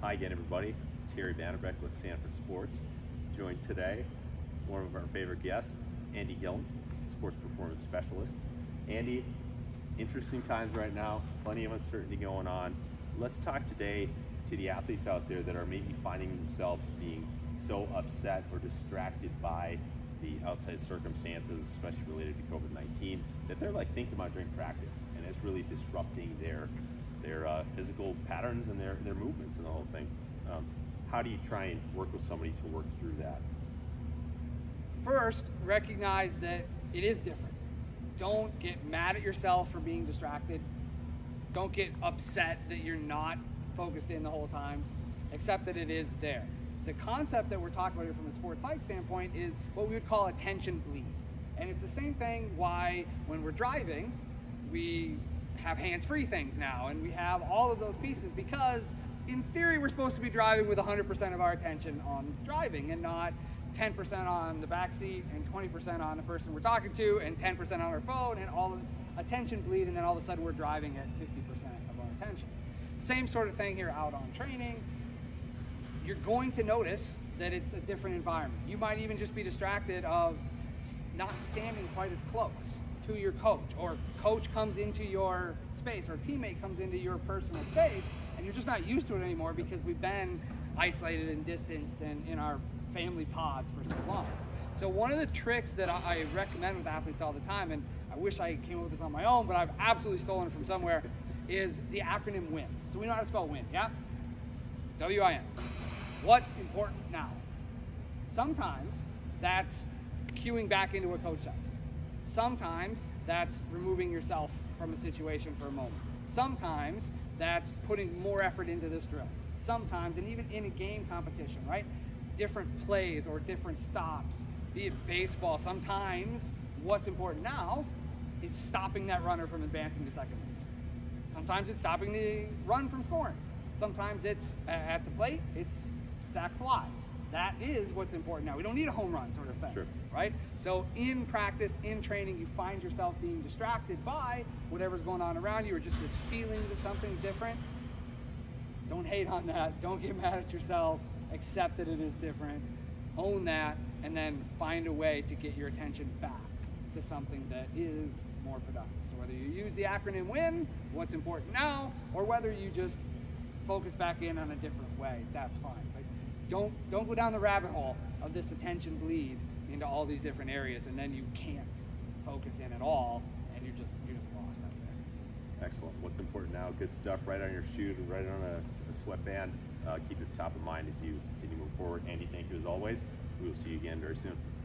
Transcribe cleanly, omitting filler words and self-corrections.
Hi again, everybody. Terry Vanderbeck with Sanford Sports. Joined today, one of our favorite guests, Andy Gillen, sports performance specialist. Andy, interesting times right now, plenty of uncertainty going on. Let's talk today to the athletes out there that are maybe finding themselves being so upset or distracted by the outside circumstances, especially related to COVID-19, that they're like thinking about during practice, and it's really disrupting their physical patterns and their movements and the whole thing. How do you try and work with somebody to work through that? First, recognize that it is different. Don't get mad at yourself for being distracted. Don't get upset that you're not focused in the whole time. Accept that it is there. The concept that we're talking about here from a sports psych standpoint is what we would call attention bleed. And it's the same thing why when we're driving, we have hands-free things now, and we have all of those pieces because in theory we're supposed to be driving with 100% of our attention on driving and not 10% on the back seat and 20% on the person we're talking to and 10% on our phone and all of attention bleed, and then all of a sudden we're driving at 50% of our attention. Same sort of thing here out on training. You're going to notice that it's a different environment. You might even just be distracted of not standing quite as close to your coach, or coach comes into your space, or teammate comes into your personal space, and you're just not used to it anymore because we've been isolated and distanced and in our family pods for so long. So one of the tricks that I recommend with athletes all the time, and I wish I came up with this on my own, but I've absolutely stolen it from somewhere, is the acronym WIN. So we know how to spell WIN, yeah? W-I-N. What's important now? Sometimes that's cueing back into what coach says. Sometimes that's removing yourself from a situation for a moment. Sometimes that's putting more effort into this drill. Sometimes, and even in a game competition, right? Different plays or different stops, be it baseball. Sometimes what's important now is stopping that runner from advancing to second base. Sometimes it's stopping the run from scoring. Sometimes it's at the plate, it's sack fly. That is what's important now. We don't need a home run sort of thing, sure, right? So in practice, in training, you find yourself being distracted by whatever's going on around you, or just this feeling that something's different. Don't hate on that. Don't get mad at yourself. Accept that it is different. Own that, and then find a way to get your attention back to something that is more productive. So whether you use the acronym WIN, what's important now, or whether you just focus back in on a different way, that's fine. But don't go down the rabbit hole of this attention bleed into all these different areas, and then you can't focus in at all, and you're just lost out there. Excellent. What's important now? Good stuff. Right on your shoe, right on a sweatband. Keep it top of mind as you continue to move forward. Andy, thank you as always. We will see you again very soon.